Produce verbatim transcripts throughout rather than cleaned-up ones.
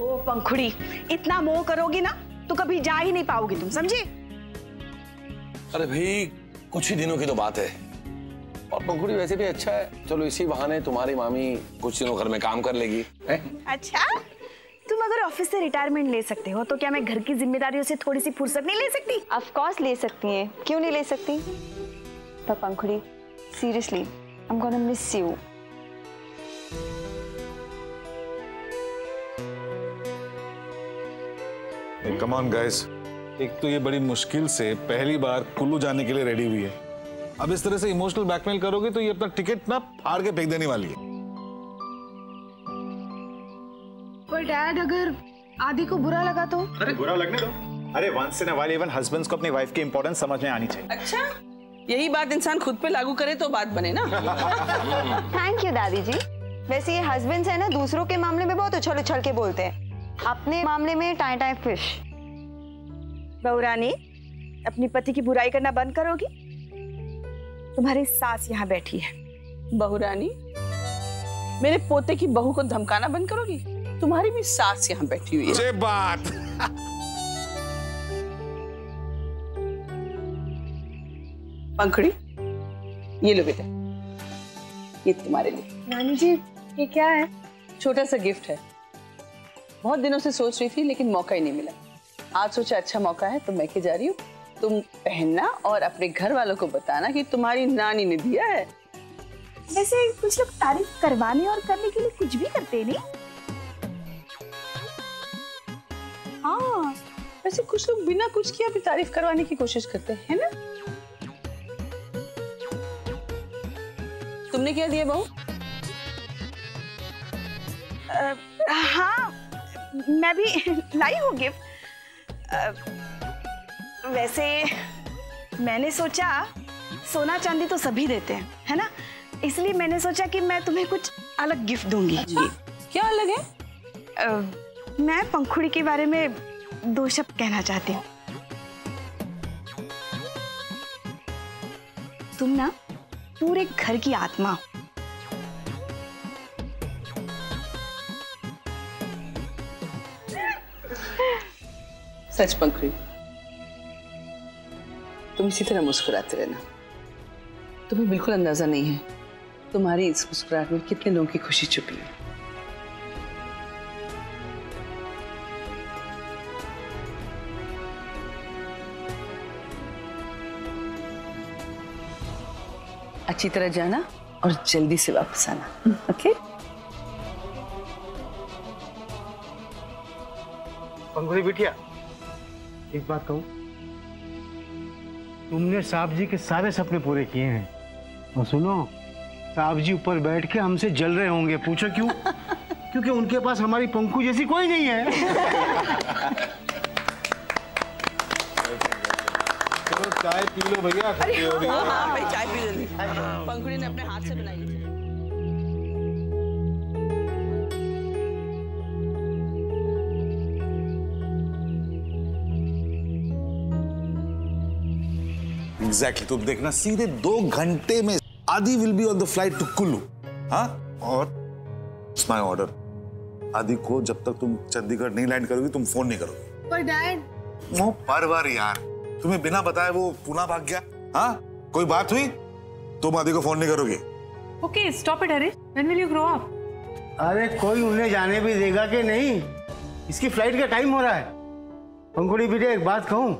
ओ पंखुड़ी, इतना मोह करोगी ना तो कभी जा ही नहीं पाओगी तुम, समझी? अरे भाई कुछ ही दिनों की तो बात है, और पंखुड़ी वैसे भी अच्छा है, चलो इसी बहाने तुम्हारी मामी कुछ दिनों घर में काम कर लेगी। ए? अच्छा, तुम अगर ऑफिस से रिटायरमेंट ले सकते हो तो क्या मैं घर की जिम्मेदारियों से थोड़ी सी फुर्सत नहीं ले सकती? ऑफ कोर्स ले सकती है, क्यों नहीं ले सकती? पर Pankhuri seriously I am gonna miss you. Come on guys, एक तो ये बड़ी मुश्किल से पहली बार कुल्लू जाने के लिए रेडी हुई है, अब इस तरह से इमोशनल ब्लैकमेल करोगे तो ये अपना टिकट ना फाड़ के फेंक देने वाली है। पर डैड, अगर आदि को बुरा लगा तो? अरे बुरा लगने दो। अरे once in a while even husbands को अपनी वाइफ की इंपॉर्टेंस समझ में आनी चाहिए। अच्छा, यही बात इंसान खुद पे लागू करे तो बात बने ना। थैंक यू दादी जी। वैसे ये हस्बैंड्स है ना, दूसरों के मामले में बहुत उछल उछल के बोलते हैं, अपने मामले में टाई टाई फिश। बहुरानी, अपने पति की बुराई करना बंद करोगी? तुम्हारी सास यहाँ बैठी है। बहुरानी, मेरे पोते की बहू को धमकाना बंद करोगी? तुम्हारी भी सास यहाँ बैठी हुई है। ये बात। पंखुड़ी, ये लो बेटा, ये तुम्हारे लिए। नानी जी, ये क्या है? छोटा सा गिफ्ट है, बहुत दिनों से सोच रही थी लेकिन मौका ही नहीं मिला। आज सोचा अच्छा मौका है तो मैं के जा रही हूँ, तुम पहनना और अपने घर वालों को बताना कि तुम्हारी नानी ने दिया है। वैसे कुछ लोग तारीफ करवाने और करने के लिए कुछ भी करते नहीं। हाँ, वैसे कुछ लोग बिना कुछ किया भी तारीफ करवाने की कोशिश करते हैं ना। तुमने क्या दिया बहू? हाँ, मैं भी लाई हूँ गिफ्ट। वैसे मैंने सोचा सोना चांदी तो सभी देते हैं, है ना, इसलिए मैंने सोचा कि मैं तुम्हें कुछ अलग गिफ्ट दूंगी। अच्छा, क्या अलग है? आ, मैं पंखुड़ी के बारे में दो शब्द कहना चाहती हूँ। तुम ना पूरे घर की आत्मा हो। सच पंखुड़ी, तुम इसी तरह मुस्कुराते रहना, तुम्हें बिल्कुल अंदाजा नहीं है तुम्हारी इस मुस्कुराहट में कितने लोगों की खुशी छुपी है। अच्छी तरह जाना और जल्दी से वापस आना। ओके पंखुड़ी बिटिया, एक बात कहूं, तुमने साहब जी के सारे सपने पूरे किए हैं, और सुनो साहब जी ऊपर बैठ के हमसे जल रहे होंगे, पूछो क्यों? क्योंकि उनके पास हमारी पंखु जैसी कोई नहीं है। चलो चाय पी लो भैया। हाँ हाँ भाई, चाय पी लो। पंखुड़ी ने अपने हाथ से बनाई। एग्जैक्टली exactly, तुम देखना सीधे दो घंटे में Adi will be on the flight to Kullu. हाँ, और इट्स माय ऑर्डर, आदि को जब तक तुम चंडीगढ़ नहीं लैंड करोगी तुम फोन नहीं करोगी। पर डैड, वो परवर यार, तुम्हें बिना बताए वो पुणे भाग गया। हाँ, कोई बात हुई? तुम आदि को फोन नहीं करोगे? Okay stop it Harish, when will you grow up? अरे कोई उन्हें जाने भी देगा कि नहीं, इसकी फ्लाइट का टाइम हो रहा है। पंखुड़ी बेटे, एक बात कहूँ,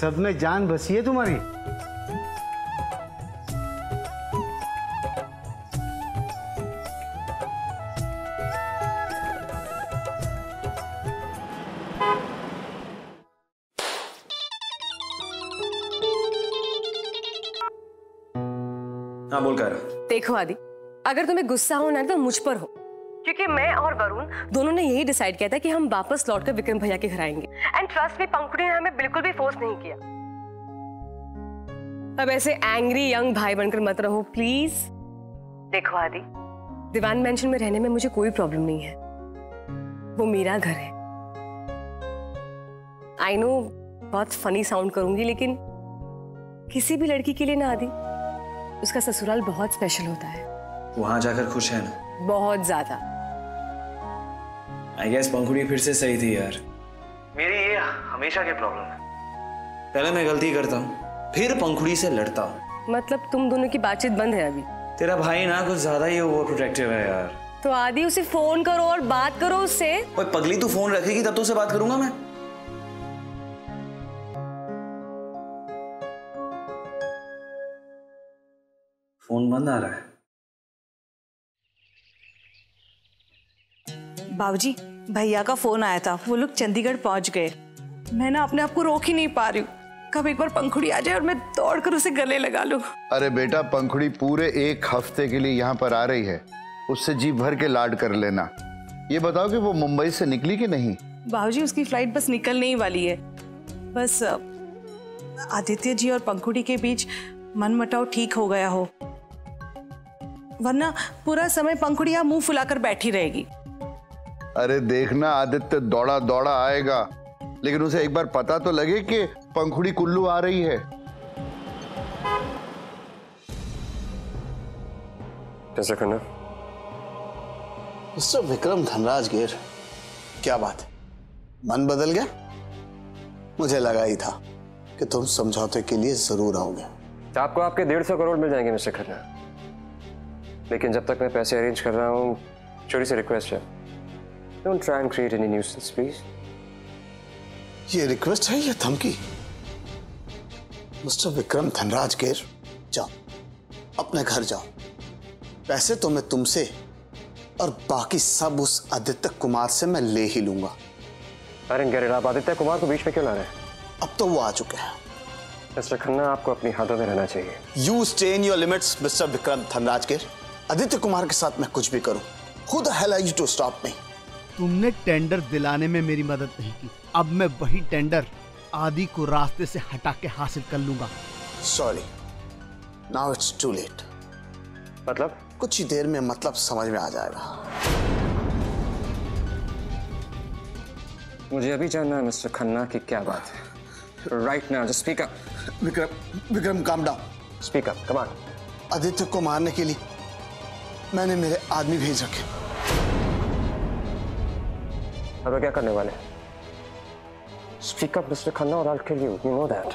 सब में जान बसी है तुम्हारी। बोल कर देखो आदि, अगर तुम्हें गुस्सा होना है तो मुझ पर हो, क्योंकि मैं और वरुण दोनों ने यही डिसाइड किया था कि हम वापस लौटकर विक्रम भैया के घर आएंगे। एंड ट्रस्ट मी, पंखुड़ी ने हमें बिल्कुल भी फोर्स नहीं किया। अब ऐसे एंग्री यंग भाई बनकर मत रहो प्लीज। देखो आदि, दीवान मेंशन में रहने में मुझे कोई प्रॉब्लम नहीं है, वो मेरा घर है। आई नो बहुत फनी साउंड करूंगी, लेकिन किसी भी लड़की के लिए ना आदि, उसका ससुराल बहुत स्पेशल होता है। वहां जाकर खुश है ना? बहुत ज्यादा। आई गेस पंखुड़ी फिर से सही थी यार। मेरी ये हमेशा की प्रॉब्लम है, पहले मैं गलती करता हूँ फिर पंखुड़ी से लड़ता हूँ। मतलब तुम दोनों की बातचीत बंद है अभी? तेरा भाई ना कुछ ज्यादा ही ओवर प्रोटेक्टिव है यार। तो आदि उसे फोन करो और बात करो उससे। ओए पगली तू फोन रखेगी तब तो उससे बात करूंगा मैं। फोन बंद आ रहा है। बाबूजी, भैया का फोन आया था, वो लोग चंडीगढ़ पहुंच गए। मैं ना अपने आप को रोक ही नहीं पा रही हूँ, कब एक बार पंखुड़ी आ जाए और मैं दौड़कर उसे गले लगा लूँ। अरे बेटा, पंखुड़ी पूरे एक हफ्ते के लिए यहाँ पर आ रही है, उससे जी भर के लाड कर लेना। ये बताओ कि वो मुंबई से निकली कि नहीं? बाबूजी, उसकी फ्लाइट बस निकलने ही वाली है। बस आदित्य जी और पंखुड़ी के बीच मनमुटाव ठीक हो गया हो, वरना पूरा समय पंखुड़ी यहाँ मुंह फुलाकर बैठी रहेगी। अरे देखना, आदित्य दौड़ा दौड़ा आएगा, लेकिन उसे एक बार पता तो लगे कि पंखुड़ी कुल्लू आ रही है। कैसा खन्ना? मिस्टर विक्रम धनराज गेर, क्या बात है, मन बदल गया? मुझे लगा ही था कि तुम समझौते के लिए जरूर आओगे। आपको आपके डेढ़ सौ करोड़ मिल जाएंगे मिस्टर खन्ना, लेकिन जब तक मैं पैसे अरेंज कर रहा हूँ, छोटी सी रिक्वेस्ट है, Don't try and create any nuisance, please. ये रिक्वेस्ट है या धमकी? मिस्टर विक्रम धनराज गेर, जाओ अपने घर जाओ, पैसे तो मैं तुमसे और बाकी सब उस आदित्य कुमार से मैं ले ही लूंगा। अरे गेर, आप आदित्य कुमार को बीच में क्यों ला रहे हैं? अब तो वो आ चुके हैं। मिस्टर खन्ना, आपको अपनी हाथों में रहना चाहिए। You stay in your limits, mister Vikram Dhanraj गेर। आदित्य कुमार के साथ मैं कुछ भी करूँ, Who the hell are you to stop me? तुमने टेंडर दिलाने में मेरी मदद नहीं की, अब मैं वही टेंडर आदि को रास्ते से हटा के हासिल कर लूंगा। Sorry, now it's too late. मतलब? कुछ ही देर में मतलब समझ में आ जाएगा। मुझे अभी जानना है मिस्टर खन्ना की क्या बात है। Right now, just speak up. Vikram, Vikram calm down. Speak up, come on. Aditya को मारने के लिए मैंने मेरे आदमी भेज रखे। अब क्या करने वाले? Speak up, मिस्टर खन्ना, और I'll kill you. You know that.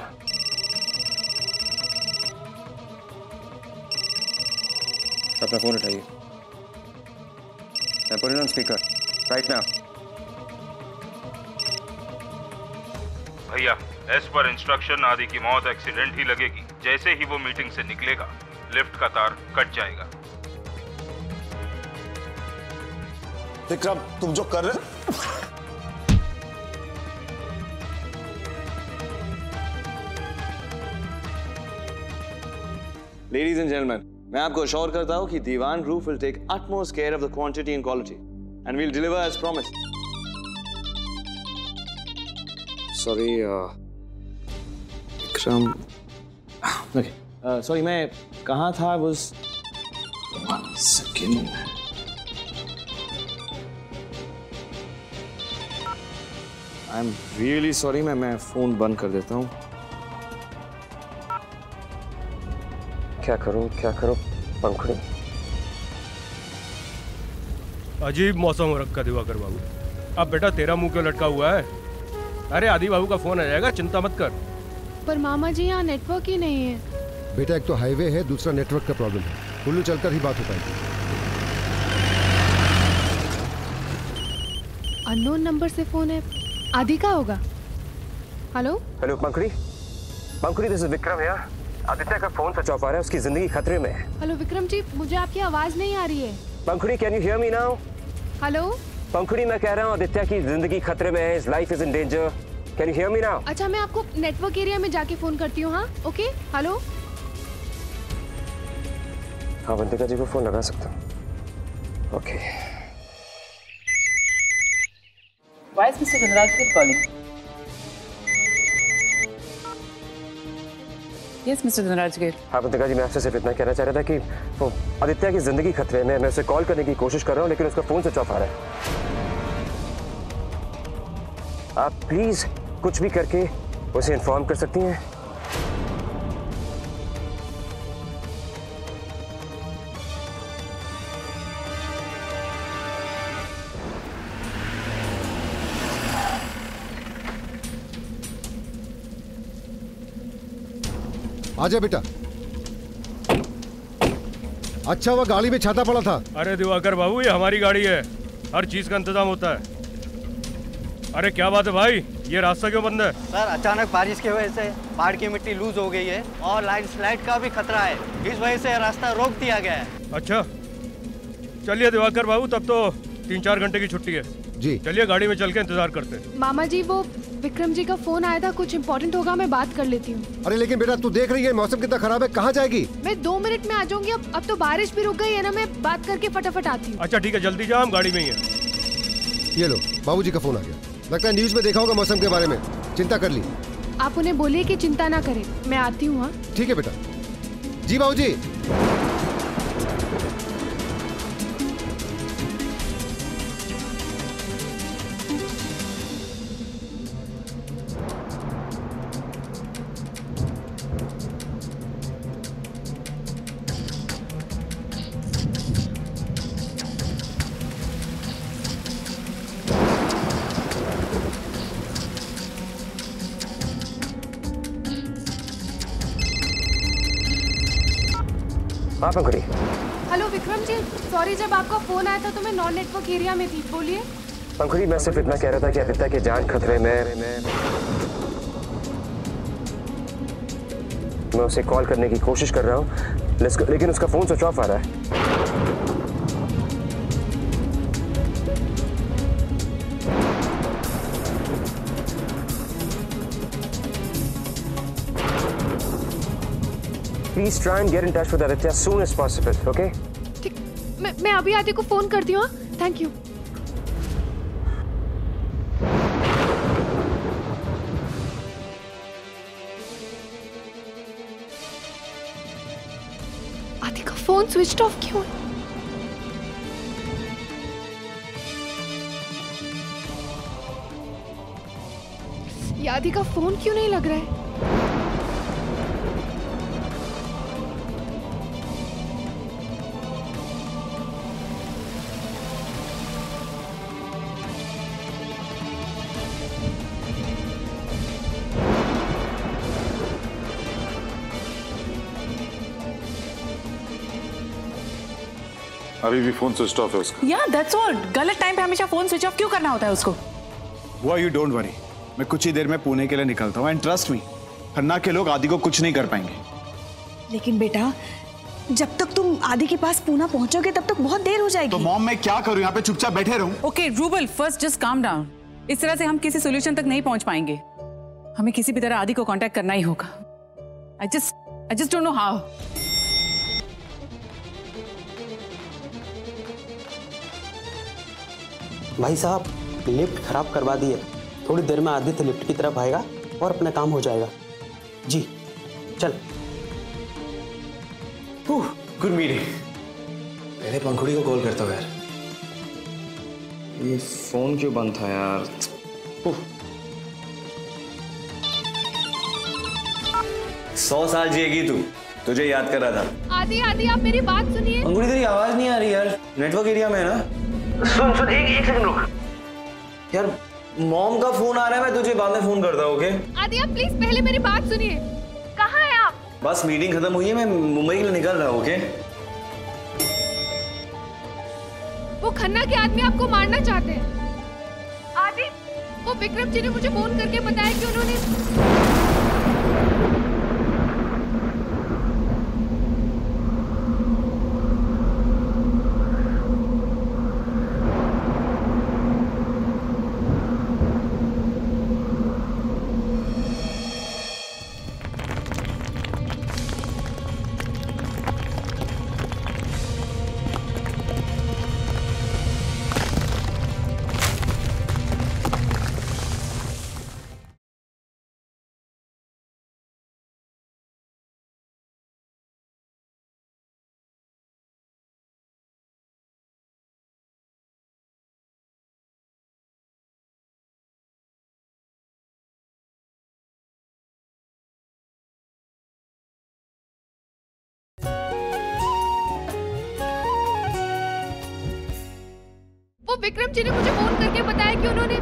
अपना फोन उठाइए। मैं put it on speaker right now. भैया, as per instruction आदि की मौत एक्सीडेंट ही लगेगी। जैसे ही वो मीटिंग से निकलेगा, लिफ्ट का तार कट जाएगा। विक्रम, तुम जो कर रहे? Ladies and gentlemen, मैं आपको अश्योर करता हूं कि Diwan group will take utmost care of the quantity and quality, and we'll deliver as promised. Sorry, Vikram. Okay, sorry, मैं कहाँ था? was one second. I'm really sorry, मैं मैं फोन बंद कर देता हूँ। क्या करूँ क्या करूँ पंखुड़ी? अजीब मौसम हो रखा दिवाकर बाबू। अब बेटा तेरा मुंह क्यों लटका हुआ है? अरे आदि बाबू का फोन आ जाएगा, चिंता मत कर। पर मामा जी, यहाँ नेटवर्क ही नहीं है। बेटा, एक तो हाईवे है, दूसरा नेटवर्क का प्रॉब्लम है। कुल्लू चलकर ही बात हो पाएगी। अननोन नंबर से फोन है, आदि का होगा। Hello hello Pankhuri, Pankhuri this is Vikram यार। आदित्य का फोन स्विच ऑफ आ रहा है, उसकी जिंदगी खतरे में है। हेलो विक्रम जी, मुझे आपकी आवाज नहीं आ रही है। Pankhuri, can you hear me now? Hello Pankhuri, मैं कह रहा हूँ आदित्य की जिंदगी खतरे में है, his life is in danger, can you hear me now? अच्छा, मैं आपको नेटवर्क एरिया में जाके फोन करती हूँ। हाँ ओके, हेलो। हाँ, आदित्य जी को फोन लगा सकता हूँ। ओके, वाइस मिस्टर धनराज गेर कॉलिंग। यस मिस्टर धनराज गेर। हाँ बंदिका जी, मैं आपसे सिर्फ इतना कहना चाह रहा था कि वो आदित्य की जिंदगी खतरे में, मैं उसे कॉल करने की कोशिश कर रहा हूँ, लेकिन उसका फोन स्विच ऑफ आ रहा है। आप प्लीज कुछ भी करके उसे इन्फॉर्म कर सकती हैं? आजा बेटा। अच्छा हुआ गाड़ी में छाता पड़ा था। अरे दिवाकर बाबू, ये हमारी गाड़ी है, हर चीज का इंतजाम होता है। अरे क्या बात है भाई, ये रास्ता क्यों बंद है? सर अचानक बारिश की वजह से पहाड़ की मिट्टी लूज हो गई है और लैंडस्लाइड का भी खतरा है, इस वजह से रास्ता रोक दिया गया है। अच्छा चलिए दिवाकर बाबू, तब तो तीन चार घंटे की छुट्टी है जी, चलिए गाड़ी में चल के इंतजार करते हैं। मामा जी वो विक्रम जी का फोन आया था, कुछ इम्पोर्टेंट होगा मैं बात कर लेती हूँ। अरे लेकिन बेटा तू देख रही है मौसम कितना खराब है, कहाँ जाएगी? मैं दो मिनट में आ जाऊंगी, अब अब तो बारिश भी रुक गई है ना, मैं बात करके फटाफट आती हूँ। अच्छा ठीक है, जल्दी जाओ, हम गाड़ी में ही है। ये लो बाबू जी का फोन आ गया, लगता है न्यूज में देखा होगा मौसम के बारे में, चिंता कर ली। आप उन्हें बोलिए कि चिंता ना करें, मैं आती हूँ। हाँ ठीक है बेटा। जी बाबू जी। हेलो विक्रम जी, सॉरी जब आपका फोन आया था तो मैं नॉन नेटवर्क एरिया में थी, बोलिए। पंखुड़ी मैं सिर्फ इतना कह रहा था कि अदित्य की जान खतरे में, मैं उसे कॉल करने की कोशिश कर रहा हूँ लेकिन उसका फोन स्विच ऑफ आ रहा है। Please try and get in touch with Aditya as soon as possible, okay? मैं मैं अभी आदित्य को फोन करती हूँ। Thank you. आदित्य का फोन स्विच ऑफ क्यों? आदित्य का फोन क्यों नहीं लग रहा है? अभी भी फोन स्विच ऑफ है उसका। Yeah, that's all. गलत टाइम पे हमेशा फोन स्विच ऑफ क्यों करना होता है उसको? Why you don't worry. मैं कुछ ही देर में पुणे के लिए निकलता हूँ and trust me, खन्ना के लोग आदि को कुछ नहीं कर पाएंगे। लेकिन बेटा, जब तक तुम आदि के पास पुणे पहुँचोगे तब तक बहुत देर हो जाएगी। तो मॉम मैं क्या करूँ, यहाँ पे चुपचाप बैठे रहूँ? Okay, Rubal, first just calm down. इस तरह से हम किसी सोल्यूशन तक नहीं पहुँच पाएंगे, हमें किसी भी तरह आदि को कॉन्टेक्ट करना ही होगा। I just, I just don't know how. भाई साहब लिफ्ट खराब करवा दी है, थोड़ी देर में आदित्य लिफ्ट की तरफ आएगा और अपना काम हो जाएगा। जी चल। Good meeting. पहले पंखुड़ी को कॉल करता हूँ यार। ये फोन क्यों बंद था यार? सौ साल जिएगी तू, तुझे याद कर रहा था। आदि आदि आप मेरी बात सुनिए। पंखुड़ी तेरी आवाज नहीं आ रही यार, नेटवर्क एरिया में है ना? सुन सुन एक एक सेकंड रुक यार, मॉम का फोन आ रहा है, मैं तुझे बाद में फोन करता हूँ। ओके आदि आप प्लीज पहले मेरी बात सुनिए। कहाँ है आप? बस मीटिंग खत्म हुई है, मैं मुंबई के लिए निकल रहा हूँ। ओके वो खन्ना के आदमी आपको मारना चाहते हैं। आदि वो विक्रम जी ने मुझे फोन करके बताया कि उन्होंने विक्रम जी ने मुझे फोन करके बताया कि उन्होंने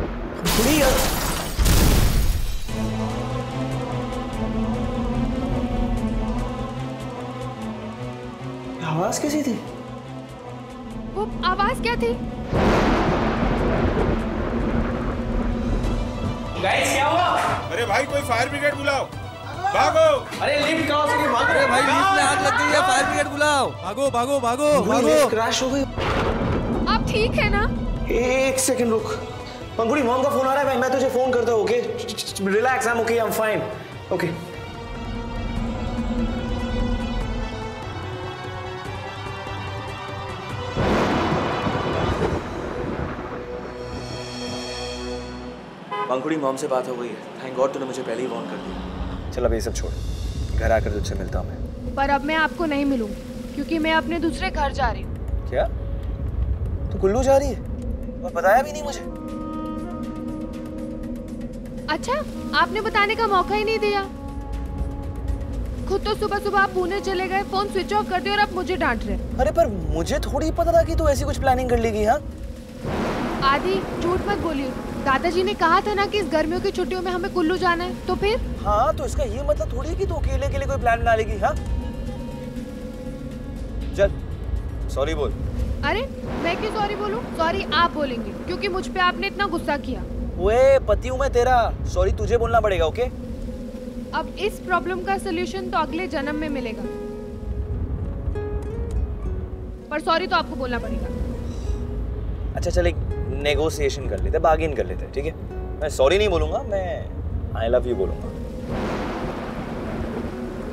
आवाज कैसी थी? वो आवाज क्या थी? गाइस क्या हुआ? अरे भाई कोई फायर ब्रिगेड बुलाओ, भागो। अरे लिफ्ट क्रॉस हो गई, भागो। अरे भाई लिफ्ट में हाथ लग गई है, फायर ब्रिगेड बुलाओ, भागो भागो भागो भागो। लिफ्ट क्रैश हो गई। आप ठीक है ना? एक सेकंड रुक, पंकुड़ी मॉम का फोन आ रहा है भाई, मैं तुझे फोन करता हूँ। Okay relax, I am okay, I am fine. Okay Pankhuri mom से बात हो गई है, थैंक गॉड तूने मुझे पहले ही वॉर्न कर दिया। चल अब ये सब छोड़, घर आकर तुझसे मिलता हूँ मैं। पर अब मैं आपको नहीं मिलूंगी क्योंकि मैं अपने दूसरे घर जा रही हूँ। क्या तू तो कुल्लू जा रही है और बताया भी नहीं मुझे? अच्छा आपने बताने का मौका ही नहीं दिया, खुद तो सुबह सुबह आप पुणे चले गए, फोन स्विच ऑफ कर दिया और आप मुझे डांट रहे। अरे पर मुझे थोड़ी पता था कि तू ऐसी कुछ प्लानिंग कर लेगी। हाँ आदि झूठ मत बोलिए, दादाजी ने कहा था ना कि इस गर्मियों की छुट्टियों में हमें कुल्लू जाना है, तो फिर? हाँ तो इसका ये मतलब थोड़ी है कि तू तो अकेले के लिए कोई प्लान बना लेगी। हाँ चल सॉरी बोल। अरे मैं क्यों सॉरी बोलूँ? सॉरी आप बोलेंगे क्योंकि मुझ पे आपने इतना गुस्सा किया। ओए पति हूँ मैं तेरा, सॉरी तुझे बोलना पड़ेगा। ओके अब इस प्रॉब्लम का सोल्यूशन तो अगले जन्म में मिलेगा, पर सॉरी तो आपको बोलना पड़ेगा। अच्छा चल नेगोशिएशन कर लेते, बार्गेन कर लेते, ठीक है? मैं सॉरी नहीं बोलूंगा, मैं आई लव यू बोलूंगा।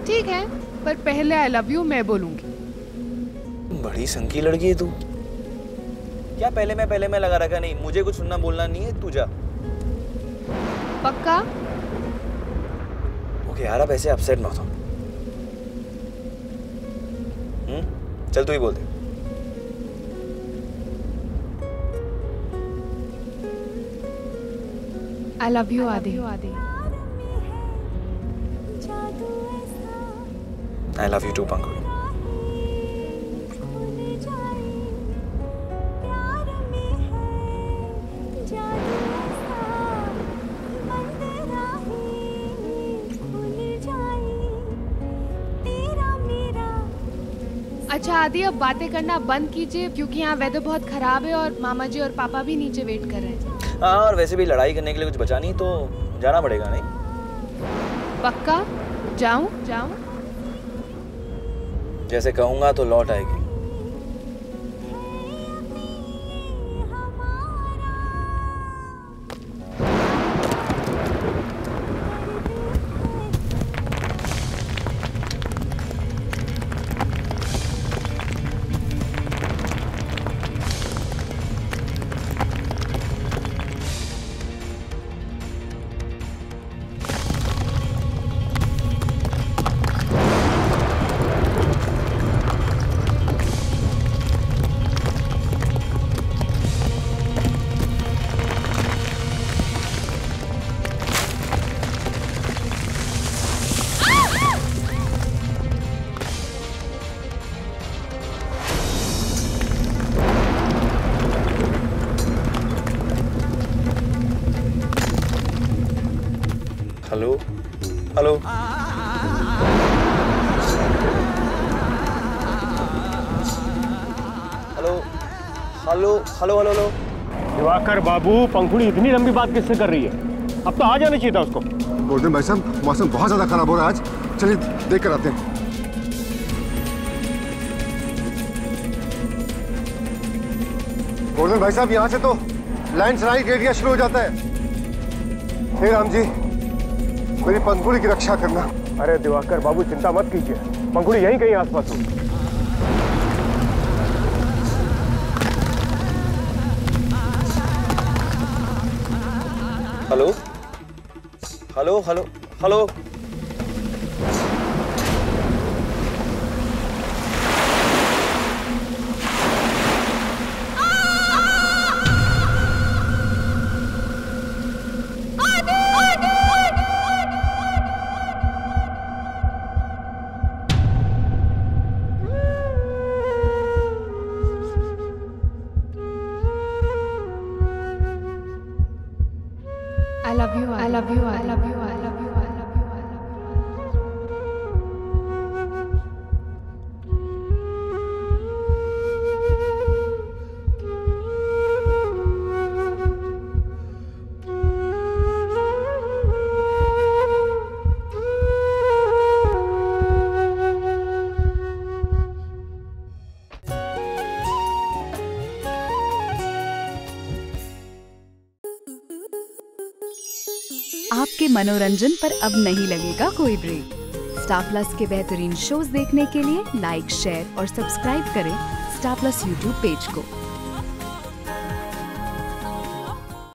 ठीक है पर पहले आई लव यू मैं बोलूंगी। बड़ी संकी लड़की है तू। क्या पहले मैं पहले मैं लगा रखा? नहीं मुझे कुछ सुनना बोलना नहीं है, तू जा। पक्का? ओके यार अब ऐसे अपसेट ना हो। हम्म चल तू ही बोल दे। I love you, I love you, Adi. I love you too, Pankudi. अच्छा आदि अब बातें करना बंद कीजिए क्योंकि यहाँ वेदर बहुत खराब है और मामा जी और पापा भी नीचे वेट कर रहे हैं। हाँ और वैसे भी लड़ाई करने के लिए कुछ बचा नहीं तो जाना पड़ेगा। नहीं पक्का? जाऊं? जाऊं? जैसे कहूंगा तो लौट आएगी। Hello hello hello hello hello hello hello Diwakar Babu, Pankhuri इतनी लंबी बात किससे कर रही है? अब तो आ जाना चाहिए था उसको। बोल रहे भाई साहब मौसम बहुत ज़्यादा खराब हो रहा है आज, चलिए देख कर आते हैं। बोल रहे भाई साहब यहाँ से तो लैंडस्लाइड एरिया शुरू हो जाता है। हे राम जी मेरी पंखुड़ी की रक्षा करना। अरे दिवाकर बाबू चिंता मत कीजिए, पंखुड़ी यहीं कहीं आसपास हो। Hello hello hello hello I love you, I love you, I love you, I love you, I love you, I love you. आपके मनोरंजन पर अब नहीं लगेगा कोई ब्रेक। स्टार प्लस के बेहतरीन शोज देखने के लिए लाइक, शेयर और सब्सक्राइब करें स्टार प्लस यूट्यूब पेज को।